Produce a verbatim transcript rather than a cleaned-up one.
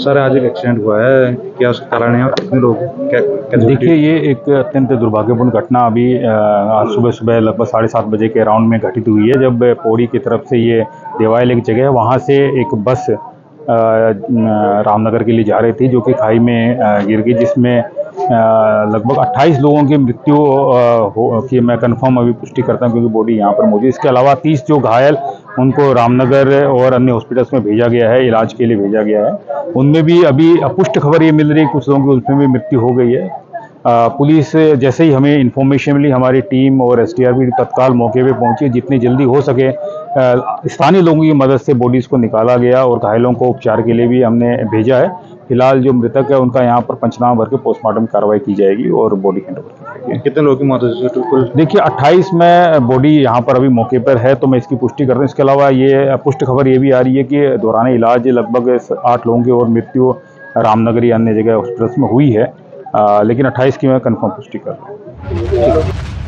Sir आज एक accident हुआ है, क्या उसका कारण है और कितने लोग? देखिए, ये एक अत्यंत दुर्भाग्यपूर्ण घटना अभी आज सुबह सुबह लगभग साढ़े सात बजे के अराउंड में घटित हुई है, जब पौड़ी की तरफ से ये देवायल एक जगह है, वहाँ से एक बस रामनगर के लिए जा रही थी जो कि खाई में गिर गई, जिसमें लगभग अट्ठाईस लोगों की मृत्यु की मैं कंफर्म अभी पुष्टि करता हूँ क्योंकि बॉडी यहाँ पर मौजूद। इसके अलावा तीस जो घायल उनको रामनगर और अन्य हॉस्पिटल्स में भेजा गया है, इलाज के लिए भेजा गया है। उनमें भी अभी अपुष्ट खबर ये मिल रही है, कुछ लोगों की उसमें भी मृत्यु हो गई है। पुलिस जैसे ही हमें इन्फॉर्मेशन मिली, हमारी टीम और एसडीआरएफ तत्काल मौके पे पहुंची। जितनी जल्दी हो सके स्थानीय लोगों की मदद से बॉडीज़ को निकाला गया और घायलों को उपचार के लिए भी हमने भेजा है। फिलहाल जो मृतक है उनका यहाँ पर पंचनामा भर के पोस्टमार्टम कार्रवाई की जाएगी और बॉडी हैंड ओवर की जाएगी। कितने लोगों की मौत हुई टोटल? देखिए, अट्ठाईस में बॉडी यहाँ पर अभी मौके पर है तो मैं इसकी पुष्टि करता हूँ। इसके अलावा ये पुष्ट खबर ये भी आ रही है कि दौरान इलाज लगभग आठ लोगों की और मृत्यु रामनगर या अन्य जगह हॉस्पिटल्स में हुई है, आ, लेकिन अट्ठाईस की मैं कंफर्म पुष्टि कर रहा हूँ।